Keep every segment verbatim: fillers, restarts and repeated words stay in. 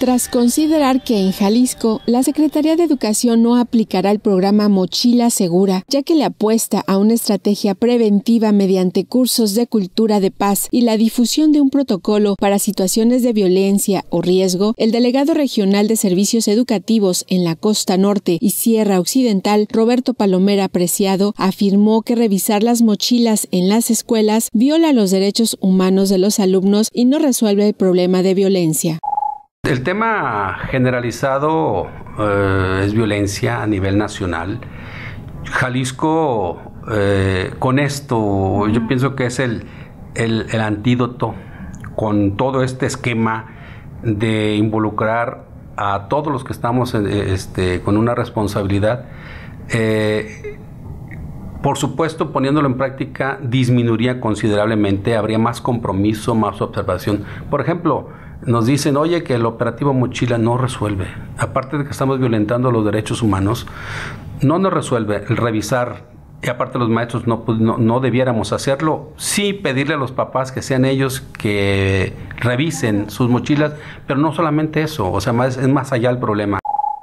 Tras considerar que en Jalisco la Secretaría de Educación no aplicará el programa Mochila Segura, ya que le apuesta a una estrategia preventiva mediante cursos de cultura de paz y la difusión de un protocolo para situaciones de violencia o riesgo, el delegado regional de servicios educativos en la Costa Norte y Sierra Occidental, Roberto Palomera Preciado, afirmó que revisar las mochilas en las escuelas viola los derechos humanos de los alumnos y no resuelve el problema de violencia. El tema generalizado eh, es violencia a nivel nacional. Jalisco, eh, con esto, yo pienso que es el, el, el antídoto con todo este esquema de involucrar a todos los que estamos en, este, con una responsabilidad. Eh, Por supuesto, poniéndolo en práctica, disminuiría considerablemente, habría más compromiso, más observación. Por ejemplo, nos dicen, oye, que el operativo Mochila no resuelve. Aparte de que estamos violentando los derechos humanos, no nos resuelve el revisar. Y aparte los maestros no, no, no debiéramos hacerlo. Sí pedirle a los papás que sean ellos que revisen sus mochilas, pero no solamente eso, o sea, más, es más allá el problema.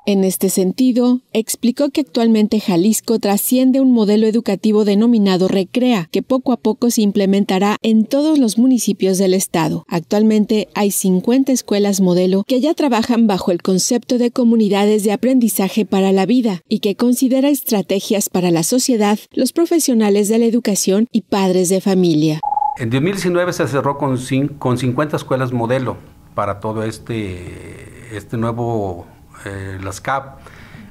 En este sentido, explicó que actualmente Jalisco trasciende un modelo educativo denominado Recrea, que poco a poco se implementará en todos los municipios del estado. Actualmente hay cincuenta escuelas modelo que ya trabajan bajo el concepto de comunidades de aprendizaje para la vida y que considera estrategias para la sociedad, los profesionales de la educación y padres de familia. En dos mil diecinueve se cerró con cincuenta escuelas modelo para todo este, este nuevo... Eh, las C A P.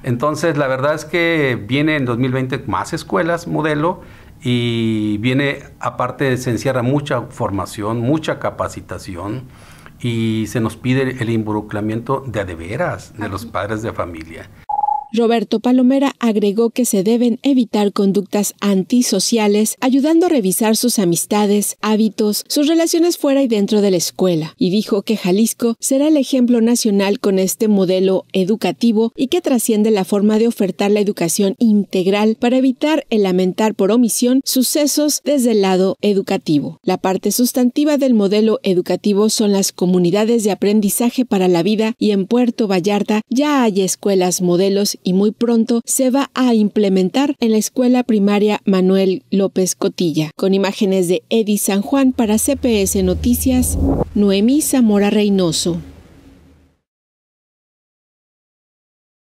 Entonces, la verdad es que viene en dos mil veinte más escuelas modelo y viene, aparte, se encierra mucha formación, mucha capacitación y se nos pide el involucramiento de de veras de los padres de familia. Roberto Palomera agregó que se deben evitar conductas antisociales, ayudando a revisar sus amistades, hábitos, sus relaciones fuera y dentro de la escuela, y dijo que Jalisco será el ejemplo nacional con este modelo educativo y que trasciende la forma de ofertar la educación integral para evitar el lamentar por omisión sucesos desde el lado educativo. La parte sustantiva del modelo educativo son las comunidades de aprendizaje para la vida y en Puerto Vallarta ya hay escuelas modelos y muy pronto se va a implementar en la Escuela Primaria Manuel López Cotilla. Con imágenes de Eddie San Juan para C P S Noticias, Noemí Zamora Reynoso.